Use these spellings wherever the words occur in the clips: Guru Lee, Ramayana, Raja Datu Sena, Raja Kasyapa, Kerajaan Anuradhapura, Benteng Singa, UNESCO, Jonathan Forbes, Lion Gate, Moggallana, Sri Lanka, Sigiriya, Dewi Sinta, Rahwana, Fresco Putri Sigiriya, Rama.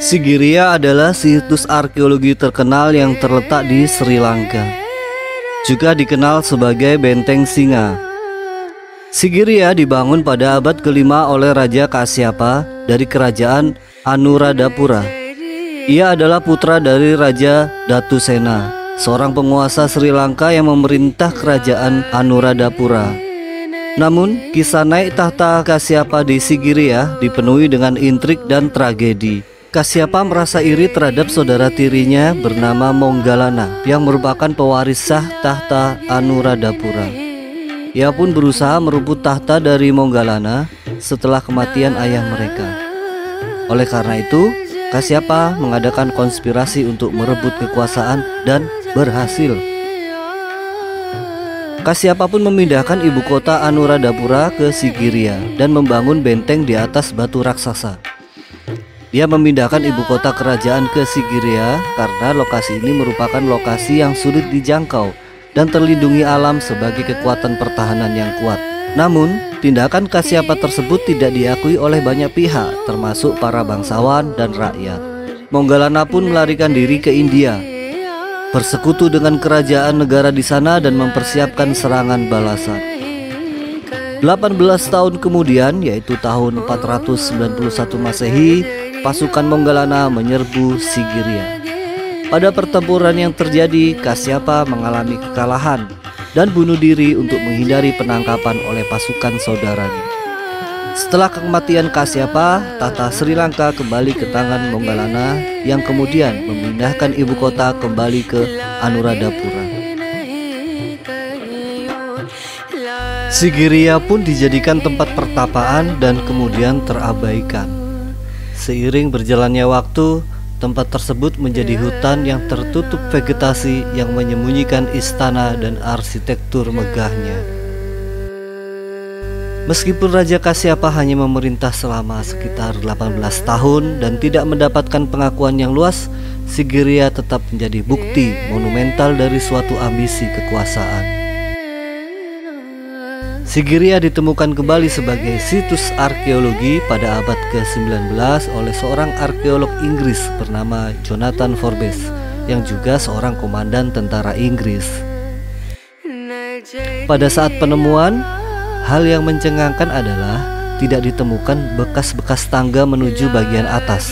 Sigiriya adalah situs arkeologi terkenal yang terletak di Sri Lanka. Juga dikenal sebagai Benteng Singa. Sigiriya dibangun pada abad ke-5 oleh Raja Kasyapa dari Kerajaan Anuradhapura. Ia adalah putra dari Raja Datu Sena, seorang penguasa Sri Lanka yang memerintah Kerajaan Anuradhapura. Namun, kisah naik tahta Kasyapa di Sigiriya dipenuhi dengan intrik dan tragedi. Kasyapa merasa iri terhadap saudara tirinya bernama Moggallana yang merupakan pewaris sah tahta Anuradhapura. Ia pun berusaha merebut tahta dari Moggallana setelah kematian ayah mereka. Oleh karena itu, Kasyapa mengadakan konspirasi untuk merebut kekuasaan dan berhasil. Kasyapa pun memindahkan ibu kota Anuradhapura ke Sigiriya dan membangun benteng di atas batu raksasa. Dia memindahkan ibu kota kerajaan ke Sigiriya karena lokasi ini merupakan lokasi yang sulit dijangkau dan terlindungi alam sebagai kekuatan pertahanan yang kuat. Namun, tindakan Kasyapa tersebut tidak diakui oleh banyak pihak, termasuk para bangsawan dan rakyat. Moggallana pun melarikan diri ke India, bersekutu dengan kerajaan negara di sana dan mempersiapkan serangan balasan. 18 tahun kemudian, yaitu tahun 491 Masehi, pasukan Moggallana menyerbu Sigiriya. Pada pertempuran yang terjadi, Kasyapa mengalami kekalahan dan bunuh diri untuk menghindari penangkapan oleh pasukan saudaranya. Setelah kematian Kasyapa, tahta Sri Lanka kembali ke tangan Moggallana yang kemudian memindahkan ibu kota kembali ke Anuradhapura. Sigiriya pun dijadikan tempat pertapaan dan kemudian terabaikan. Seiring berjalannya waktu, tempat tersebut menjadi hutan yang tertutup vegetasi yang menyembunyikan istana dan arsitektur megahnya. Meskipun Raja Kasyapa hanya memerintah selama sekitar 18 tahun dan tidak mendapatkan pengakuan yang luas, Sigiriya tetap menjadi bukti monumental dari suatu ambisi kekuasaan. Sigiriya ditemukan kembali sebagai situs arkeologi pada abad ke-19 oleh seorang arkeolog Inggris bernama Jonathan Forbes, yang juga seorang komandan tentara Inggris. Pada saat penemuan, hal yang mencengangkan adalah tidak ditemukan bekas-bekas tangga menuju bagian atas.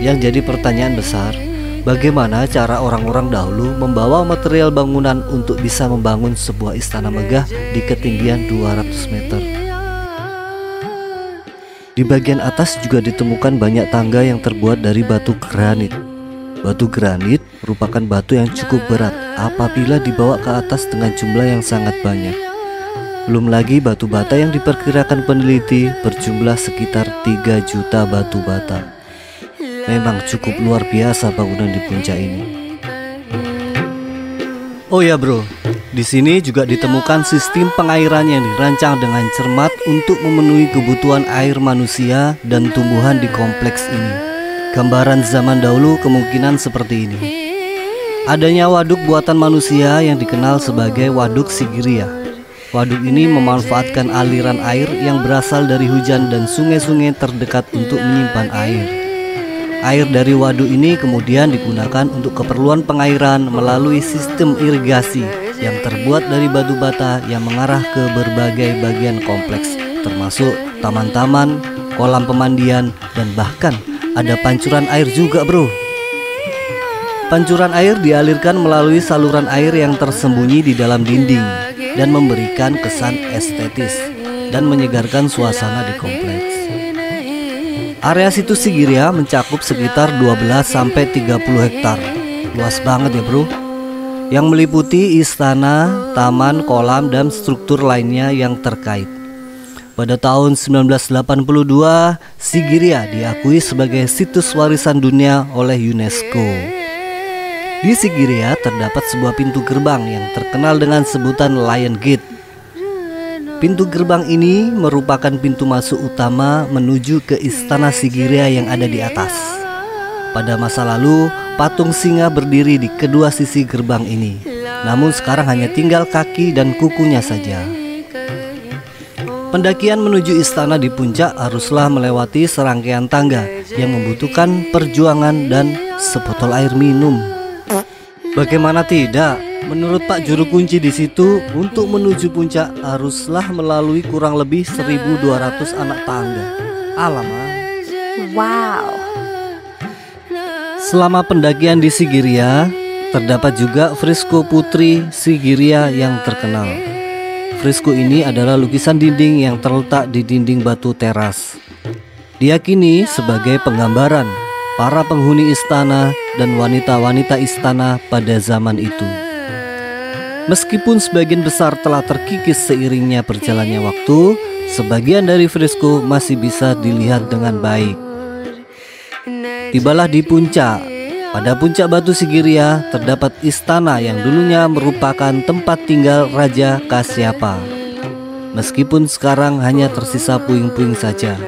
Yang jadi pertanyaan besar, bagaimana cara orang-orang dahulu membawa material bangunan untuk bisa membangun sebuah istana megah di ketinggian 200 meter. Di bagian atas juga ditemukan banyak tangga yang terbuat dari batu granit. Batu granit merupakan batu yang cukup berat apabila dibawa ke atas dengan jumlah yang sangat banyak. Belum lagi batu bata yang diperkirakan peneliti berjumlah sekitar 3 juta batu bata. Memang cukup luar biasa bangunan di puncak ini. Oh ya bro, di sini juga ditemukan sistem pengairan yang dirancang dengan cermat untuk memenuhi kebutuhan air manusia dan tumbuhan di kompleks ini. Gambaran zaman dahulu kemungkinan seperti ini. Adanya waduk buatan manusia yang dikenal sebagai waduk Sigiriya. Waduk ini memanfaatkan aliran air yang berasal dari hujan dan sungai-sungai terdekat untuk menyimpan air. Air dari waduk ini kemudian digunakan untuk keperluan pengairan melalui sistem irigasi yang terbuat dari batu bata yang mengarah ke berbagai bagian kompleks, termasuk taman-taman, kolam pemandian, dan bahkan ada pancuran air juga bro. Pancuran air dialirkan melalui saluran air yang tersembunyi di dalam dinding dan memberikan kesan estetis dan menyegarkan suasana di kompleks. Area situs Sigiriya mencakup sekitar 12-30 hektar. Luas banget ya bro, yang meliputi istana, taman, kolam, dan struktur lainnya yang terkait. Pada tahun 1982, Sigiriya diakui sebagai situs warisan dunia oleh UNESCO. Di Sigiriya terdapat sebuah pintu gerbang yang terkenal dengan sebutan Lion Gate. Pintu gerbang ini merupakan pintu masuk utama menuju ke istana Sigiriya yang ada di atas. Pada masa lalu, patung singa berdiri di kedua sisi gerbang ini. Namun sekarang hanya tinggal kaki dan kukunya saja. Pendakian menuju istana di puncak haruslah melewati serangkaian tangga yang membutuhkan perjuangan dan sebotol air minum. Bagaimana tidak, menurut Pak Juru Kunci di situ, untuk menuju puncak haruslah melalui kurang lebih 1.200 anak tangga. Alamak. Wow. Selama pendakian di Sigiriya, terdapat juga Fresco Putri Sigiriya yang terkenal. Fresco ini adalah lukisan dinding yang terletak di dinding batu teras. Diyakini sebagai penggambaran para penghuni istana dan wanita-wanita istana pada zaman itu. Meskipun sebagian besar telah terkikis seiringnya berjalannya waktu, sebagian dari Fresco masih bisa dilihat dengan baik. Tibalah di puncak. Pada puncak batu Sigiriya terdapat istana yang dulunya merupakan tempat tinggal Raja Kasyapa. Meskipun sekarang hanya tersisa puing-puing saja.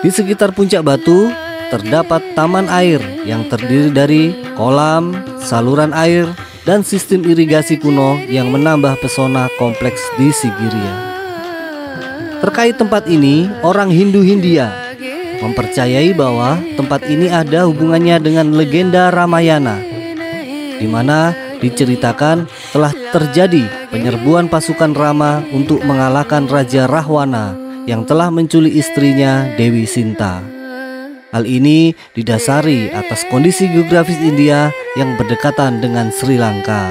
Di sekitar puncak batu terdapat taman air yang terdiri dari kolam, saluran air, dan sistem irigasi kuno yang menambah pesona kompleks di Sigiriya. Terkait tempat ini, orang Hindu-Hindia mempercayai bahwa tempat ini ada hubungannya dengan legenda Ramayana, di mana diceritakan telah terjadi penyerbuan pasukan Rama untuk mengalahkan Raja Rahwana yang telah menculik istrinya Dewi Sinta. Hal ini didasari atas kondisi geografis India yang berdekatan dengan Sri Lanka.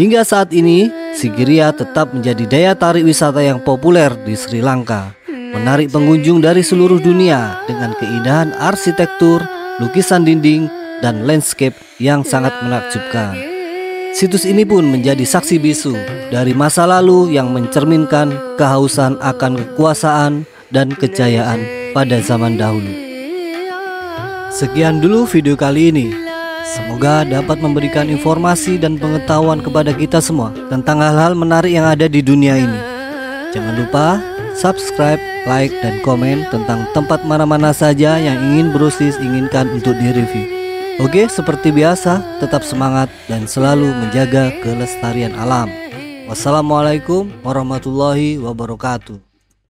Hingga saat ini, Sigiriya tetap menjadi daya tarik wisata yang populer di Sri Lanka, menarik pengunjung dari seluruh dunia dengan keindahan arsitektur, lukisan dinding, dan landscape yang sangat menakjubkan. Situs ini pun menjadi saksi bisu dari masa lalu yang mencerminkan kehausan akan kekuasaan dan kejayaan pada zaman dahulu. Sekian dulu video kali ini. Semoga dapat memberikan informasi dan pengetahuan kepada kita semua tentang hal-hal menarik yang ada di dunia ini. Jangan lupa subscribe, like, dan komen tentang tempat mana-mana saja yang ingin Bro Sis inginkan untuk direview. Oke, seperti biasa, tetap semangat dan selalu menjaga kelestarian alam. Wassalamualaikum warahmatullahi wabarakatuh.